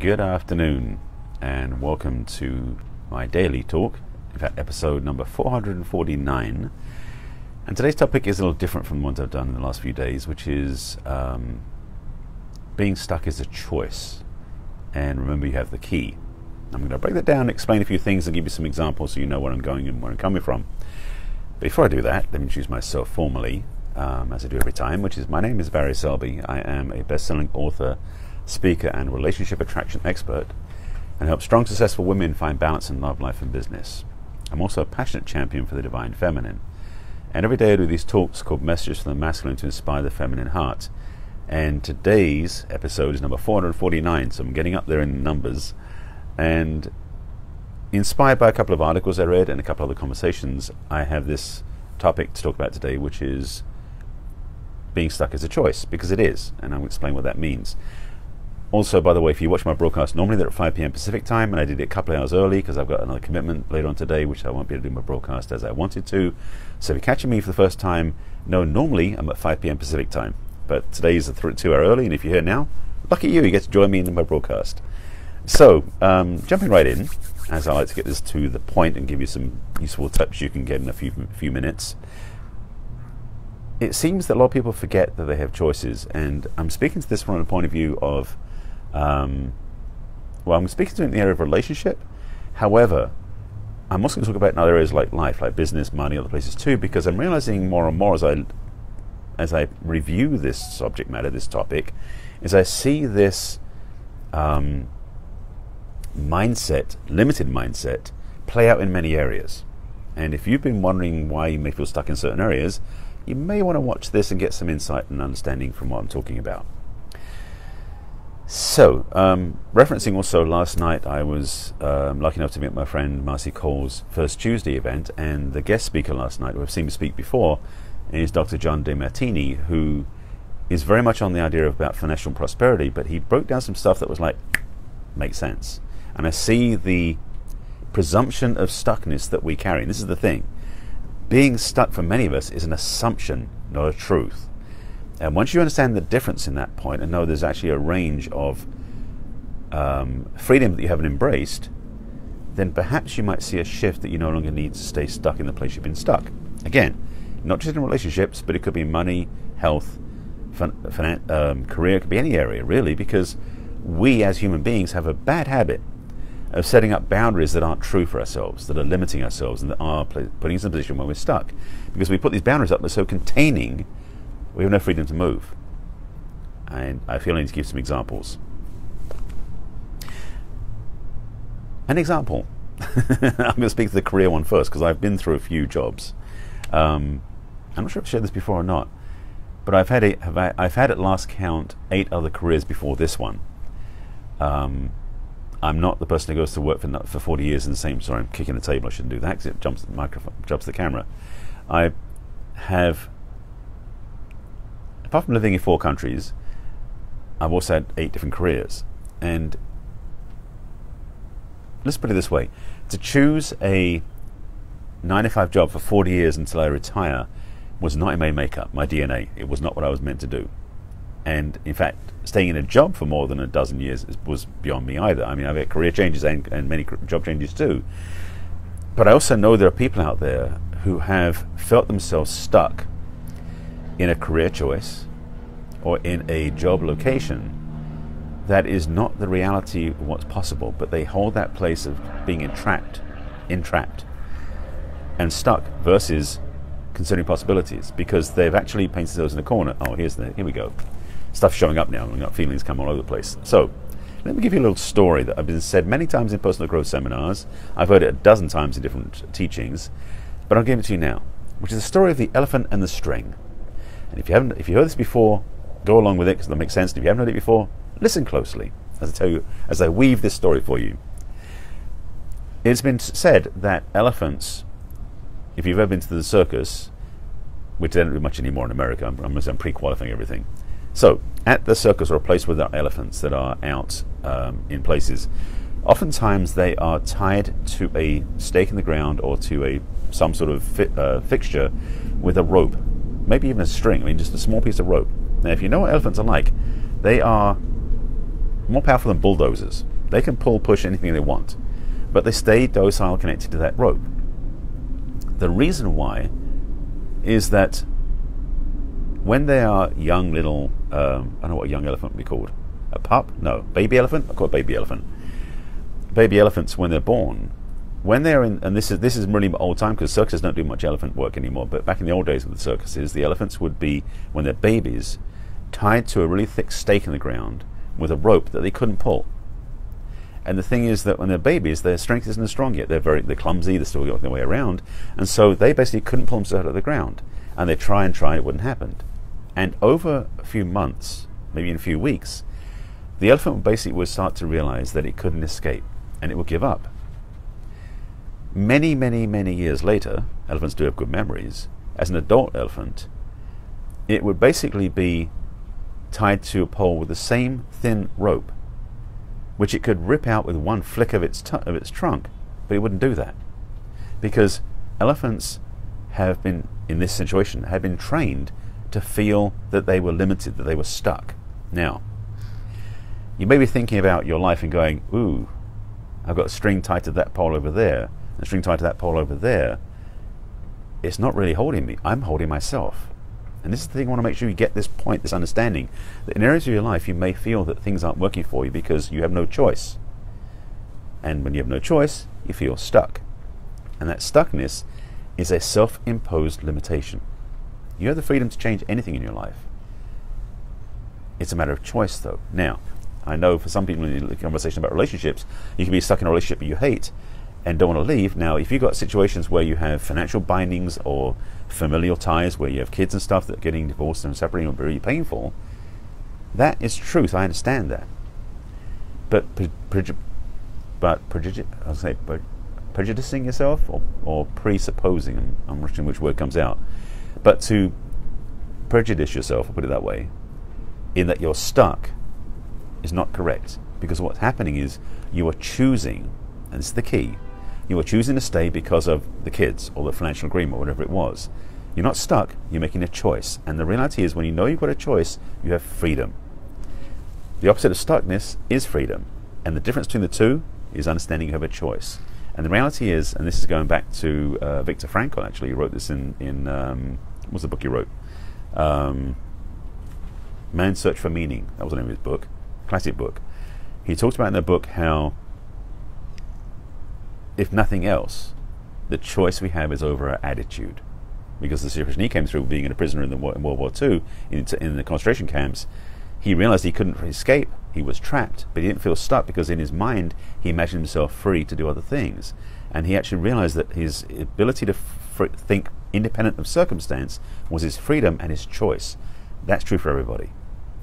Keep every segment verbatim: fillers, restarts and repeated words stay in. Good afternoon and welcome to my daily talk, in fact episode number four hundred forty-nine, and today's topic is a little different from the ones I've done in the last few days, which is um, being stuck is a choice, and remember you have the key. I'm going to break that down, explain a few things and give you some examples so you know where I'm going and where I'm coming from. Before I do that, let me introduce myself formally, um, as I do every time, which is my name is Barry Selby. I am a best-selling author, speaker and relationship attraction expert, and help strong, successful women find balance in love, life and business. I'm also a passionate champion for the divine feminine, and every day I do these talks called Messages from the Masculine to inspire the feminine heart. And today's episode is number four hundred forty-nine, so I'm getting up there in numbers, and inspired by a couple of articles I read and a couple of other conversations, I have this topic to talk about today, which is being stuck is a choice, because it is, and I'll explain what that means. Also, by the way, if you watch my broadcast, normally they're at five p m Pacific time, and I did it a couple of hours early because I've got another commitment later on today, which I won't be able to do my broadcast as I wanted to. So if you're catching me for the first time, no, normally I'm at five p m Pacific time, but today's a th two hour early, and if you're here now, lucky you, you get to join me in my broadcast. So, um, jumping right in, as I like to get this to the point and give you some useful tips you can get in a few, few minutes. It seems that a lot of people forget that they have choices, and I'm speaking to this from a point of view of Um, well, I'm speaking to it in the area of relationship. However, I'm also going to talk about in other areas like life, like business, money, other places too, because I'm realizing more and more as I as I review this subject matter, this topic, is I see this um, mindset, limited mindset, play out in many areas. And if you've been wondering why you may feel stuck in certain areas, you may want to watch this and get some insight and understanding from what I'm talking about. So, um, referencing also last night, I was um, lucky enough to meet my friend Marcy Cole's First Tuesday event, and the guest speaker last night, who I've seen him speak before, is Doctor John De Martini, who is very much on the idea of about financial prosperity, but he broke down some stuff that was like, makes sense. And I see the presumption of stuckness that we carry. And this is the thing. Being stuck for many of us is an assumption, not a truth. And once you understand the difference in that point and know there's actually a range of um, freedom that you haven't embraced, then perhaps you might see a shift that you no longer need to stay stuck in the place you've been stuck. Again, not just in relationships, but it could be money, health, fin um, career, it could be any area really, because we as human beings have a bad habit of setting up boundaries that aren't true for ourselves, that are limiting ourselves and that are putting us in a position where we're stuck. Because we put these boundaries up that are so containing, we have no freedom to move. And I feel I need to give some examples. An example. I'm going to speak to the career one first, because I've been through a few jobs. Um, I'm not sure if I've shared this before or not, but I've had, a, have I, I've had at last count eight other careers before this one. Um, I'm not the person who goes to work for, for forty years in the same, sorry, I'm kicking the table, I shouldn't do that, because it jumps the microphone, jumps the camera. I have Apart from living in four countries, I've also had eight different careers. And let's put it this way, to choose a nine to five job for forty years until I retire was not in my makeup, my D N A. It was not what I was meant to do. And in fact, staying in a job for more than a dozen years was beyond me either. I mean, I've had career changes and, and many job changes too. But I also know there are people out there who have felt themselves stuck in a career choice or in a job location that is not the reality of what's possible, but they hold that place of being entrapped, entrapped and stuck versus considering possibilities, because they've actually painted themselves in a corner. Oh, here's the, here we go. Stuff showing up now, and feelings come all over the place. So let me give you a little story that I've been said many times in personal growth seminars. I've heard it a dozen times in different teachings, but I'll give it to you now, which is the story of the elephant and the string. And if you haven't, if you heard this before, go along with it because it'll make sense. And if you haven't heard it before, listen closely as I tell you, as I weave this story for you. It's been said that elephants, if you've ever been to the circus, which they don't do much anymore in America, I'm, I'm, I'm pre-qualifying everything. So at the circus or a place where there are elephants that are out um, in places, oftentimes they are tied to a stake in the ground or to a some sort of fi uh, fixture with a rope. Maybe even a string, I mean just a small piece of rope. Now if you know what elephants are like, they are more powerful than bulldozers. They can pull, push anything they want, but they stay docile, connected to that rope. The reason why is that when they are young little, um, I don't know what a young elephant would be called, a pup? No, baby elephant? I call it baby elephant. Baby elephants, when they're born, when they're in, and this is this is really old time because circuses don't do much elephant work anymore, but back in the old days of the circuses, the elephants would be, when they're babies, tied to a really thick stake in the ground with a rope that they couldn't pull. And the thing is that when they're babies, their strength isn't as strong yet. They're very they're clumsy, they're still working their way around, and so they basically couldn't pull themselves out of the ground. And they try and try, and it wouldn't happen. And over a few months, maybe in a few weeks, the elephant basically would start to realize that it couldn't escape, and it would give up. Many, many, many years later, elephants do have good memories, as an adult elephant, it would basically be tied to a pole with the same thin rope, which it could rip out with one flick of its, of its trunk, but it wouldn't do that. Because elephants have been, in this situation, have been trained to feel that they were limited, that they were stuck. Now, you may be thinking about your life and going, ooh, I've got a string tied to that pole over there, and a string tied to that pole over there. It's not really holding me, I'm holding myself. And this is the thing, I want to make sure you get this point, this understanding, that in areas of your life you may feel that things aren't working for you because you have no choice. And when you have no choice, you feel stuck. And that stuckness is a self-imposed limitation. You have the freedom to change anything in your life. It's a matter of choice, though. Now, I know for some people in the conversation about relationships, you can be stuck in a relationship you hate and don't want to leave. Now, if you've got situations where you have financial bindings or familial ties, where you have kids and stuff that are getting divorced and separating will be really painful, that is truth. I understand that. But pre pre but prejudi I'll say pre prejudicing yourself or, or presupposing, I'm, I'm not sure which word comes out, but to prejudice yourself, I'll put it that way, in that you're stuck is not correct. Because what's happening is you are choosing, and this is the key, you are choosing to stay because of the kids or the financial agreement or whatever it was. You're not stuck, you're making a choice. And the reality is when you know you've got a choice, you have freedom. The opposite of stuckness is freedom. And the difference between the two is understanding you have a choice. And the reality is, and this is going back to uh, Viktor Frankl, actually, who wrote this in, in um, what was the book he wrote? Um, Man's Search for Meaning, that was the name of his book, classic book. He talks about in the book how, if nothing else, the choice we have is over our attitude. Because the situation he came through, being a prisoner in, the war, in World War Two, in, in the concentration camps, he realized he couldn't escape, he was trapped, but he didn't feel stuck because in his mind he imagined himself free to do other things. And he actually realized that his ability to fr think independent of circumstance was his freedom and his choice. That's true for everybody.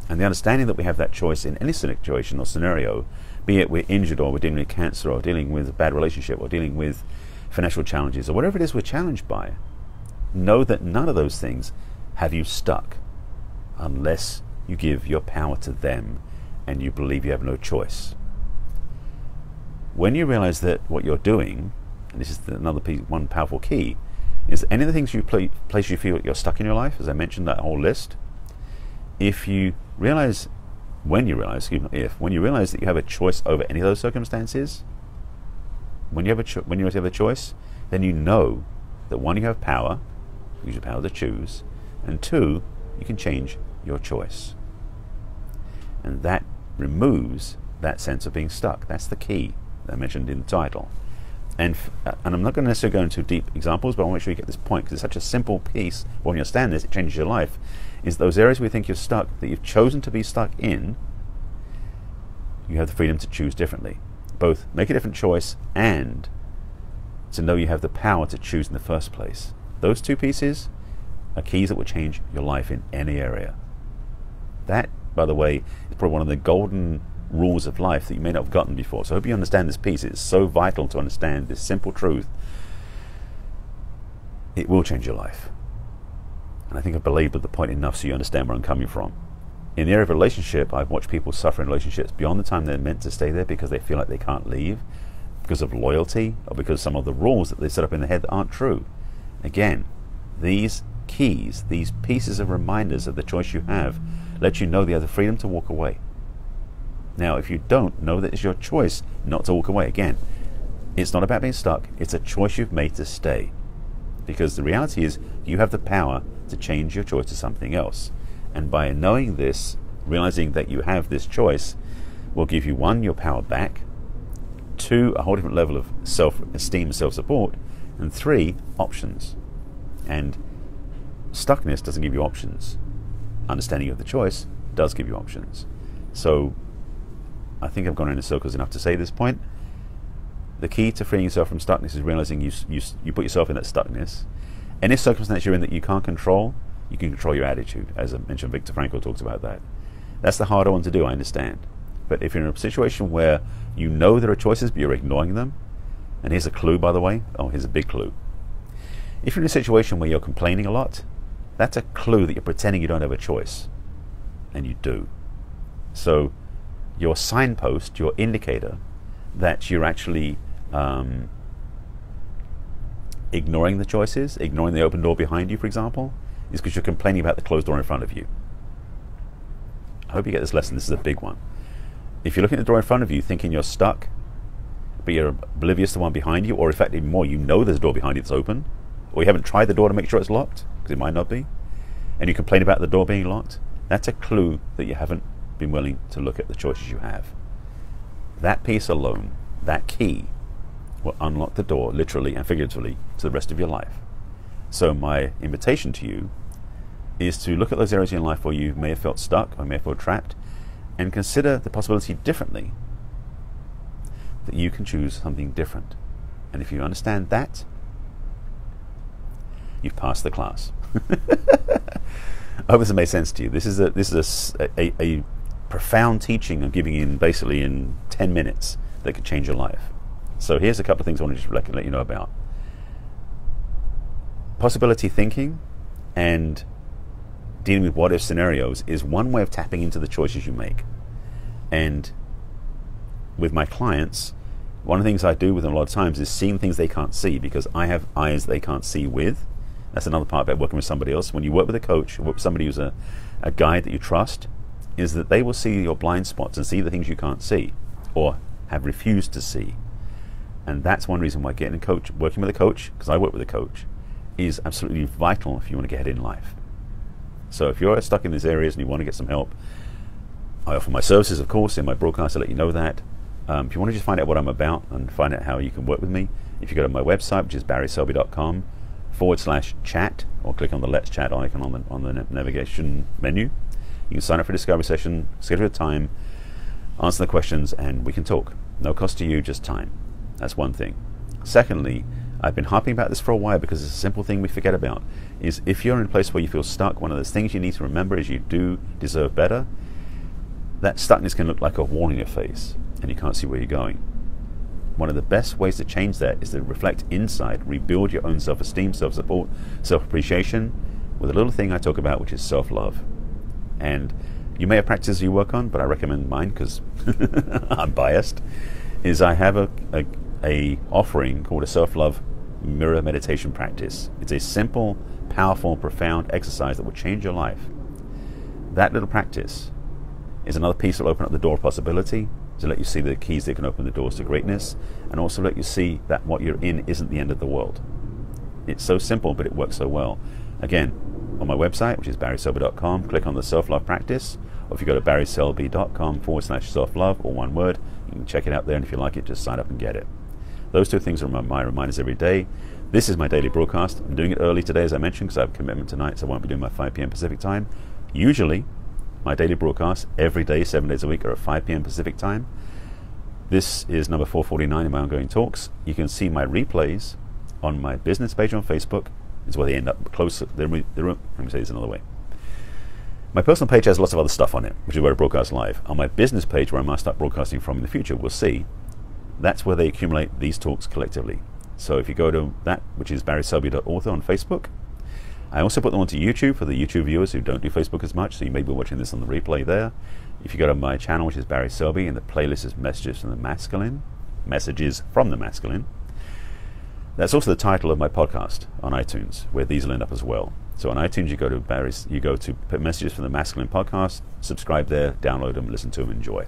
And the understanding that we have that choice in any situation or scenario, be it we're injured or we're dealing with cancer or dealing with a bad relationship or dealing with financial challenges or whatever it is we're challenged by, know that none of those things have you stuck unless you give your power to them and you believe you have no choice. When you realize that what you're doing, and this is another piece, one powerful key, is that any of the things you pl- place you feel you're stuck in your life, as I mentioned, that whole list, if you realize, when you realize, if, when you realize that you have a choice over any of those circumstances, when you have a, cho when you have a choice, then you know that one, you have power, you have power to choose, and two, you can change your choice. And that removes that sense of being stuck. That's the key that I mentioned in the title. And, f and I'm not going to necessarily go into deep examples, but I want to make sure you get this point, because it's such a simple piece. When you understand this, it changes your life. Is those areas we think you're stuck, that you've chosen to be stuck in, you have the freedom to choose differently. Both make a different choice and to know you have the power to choose in the first place. Those two pieces are keys that will change your life in any area. That, by the way, is probably one of the golden rules of life that you may not have gotten before. So I hope you understand this piece. It's so vital to understand this simple truth. It will change your life. And I think I've belabored the point enough so you understand where I'm coming from. In the area of relationship, I've watched people suffer in relationships beyond the time they're meant to stay there because they feel like they can't leave, because of loyalty, or because some of the rules that they set up in their head that aren't true. Again, these keys, these pieces of reminders of the choice you have, let you know they have the freedom to walk away. Now, if you don't, know that it's your choice not to walk away. Again, it's not about being stuck. It's a choice you've made to stay. Because the reality is you have the power to change your choice to something else. And by knowing this, realizing that you have this choice, will give you, one, your power back, two, a whole different level of self-esteem, self-support, and three, options. And stuckness doesn't give you options. Understanding of the choice does give you options. So I think I've gone around in circles enough to say this point. The key to freeing yourself from stuckness is realizing you, you, you put yourself in that stuckness. And if circumstance you're in that you can't control, you can control your attitude. As I mentioned, Viktor Frankl talks about that. That's the harder one to do, I understand. But if you're in a situation where you know there are choices but you're ignoring them, and here's a clue, by the way, oh, here's a big clue. If you're in a situation where you're complaining a lot, that's a clue that you're pretending you don't have a choice. And you do. So your signpost, your indicator that you're actually um, ignoring the choices, ignoring the open door behind you, for example, is because you're complaining about the closed door in front of you. I hope you get this lesson. This is a big one. If you're looking at the door in front of you thinking you're stuck, but you're oblivious to the one behind you, or in fact even more, you know there's a door behind you that's open, or you haven't tried the door to make sure it's locked, because it might not be, and you complain about the door being locked, that's a clue that you haven't been willing to look at the choices you have. That piece alone, that key, will unlock the door, literally and figuratively, to the rest of your life. So my invitation to you is to look at those areas in your life where you may have felt stuck or may have felt trapped, and consider the possibility differently, that you can choose something different. And if you understand that, you've passed the class. I hope this has made sense to you. This is a, this is a, a, a profound teaching I'm giving in basically in ten minutes that could change your life. So here's a couple of things I want to just let you know about. Possibility thinking and dealing with what-if scenarios is one way of tapping into the choices you make. And with my clients, one of the things I do with them a lot of times is seeing things they can't see, because I have eyes they can't see with. That's another part about working with somebody else. When you work with a coach, work with somebody who's a, a guide that you trust, is that they will see your blind spots and see the things you can't see or have refused to see. And that's one reason why getting a coach, working with a coach, because I work with a coach, is absolutely vital if you want to get ahead in life. So if you're stuck in these areas and you want to get some help, I offer my services, of course, in my broadcast. I let you know that. Um, if you want to just find out what I'm about and find out how you can work with me, if you go to my website, which is barry selby dot com forward slash chat, or click on the Let's Chat icon on the, on the navigation menu, you can sign up for a discovery session, schedule a time, answer the questions, and we can talk. No cost to you, just time. That's one thing. Secondly, I've been harping about this for a while because it's a simple thing we forget about, is if you're in a place where you feel stuck, one of those things you need to remember is you do deserve better. That stuckness can look like a wall in your face and you can't see where you're going. One of the best ways to change that is to reflect inside, rebuild your own self-esteem, self-support, self-appreciation with a little thing I talk about, which is self-love. And you may have practices you work on, but I recommend mine because I'm biased, is I have a, a a offering called a self-love mirror meditation practice. It's a simple, powerful, profound exercise that will change your life. That little practice is another piece that will open up the door of possibility, to let you see the keys that can open the doors to greatness, and also let you see that what you're in isn't the end of the world. It's so simple, but it works so well. Again, on my website, which is barry selby dot com, click on the self-love practice, or if you go to barry selby dot com forward slash self-love, or one word, you can check it out there, and if you like it, just sign up and get it. Those two things are my reminders every day. This is my daily broadcast. I'm doing it early today, as I mentioned, because I have a commitment tonight, so I won't be doing my five p m Pacific time. Usually, my daily broadcasts every day, seven days a week, are at five p m Pacific time. This is number four forty-nine in my ongoing talks. You can see my replays on my business page on Facebook. It's where they end up close. Let me say this another way. My personal page has lots of other stuff on it, which is where I broadcast live. On my business page, where I might start broadcasting from in the future, we'll see. That's where they accumulate these talks collectively. So if you go to that, which is barry selby dot author on Facebook, I also put them onto YouTube for the YouTube viewers who don't do Facebook as much, so you may be watching this on the replay there. If you go to my channel, which is Barry Selby, and the playlist is Messages from the Masculine, Messages from the Masculine. That's also the title of my podcast on iTunes, where these will end up as well. So on iTunes, you go to Barry's, you go to Messages from the Masculine podcast, subscribe there, download them, listen to them, enjoy.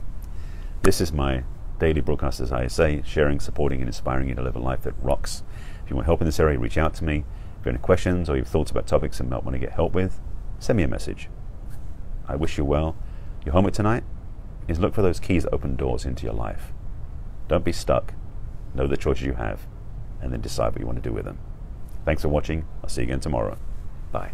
This is my daily broadcast, as I say, sharing, supporting, and inspiring you to live a life that rocks. If you want help in this area, reach out to me. If you have any questions or you have thoughts about topics and might want to get help with, send me a message. I wish you well. Your homework tonight is look for those keys that open doors into your life. Don't be stuck. Know the choices you have, and then decide what you want to do with them. Thanks for watching. I'll see you again tomorrow. Bye.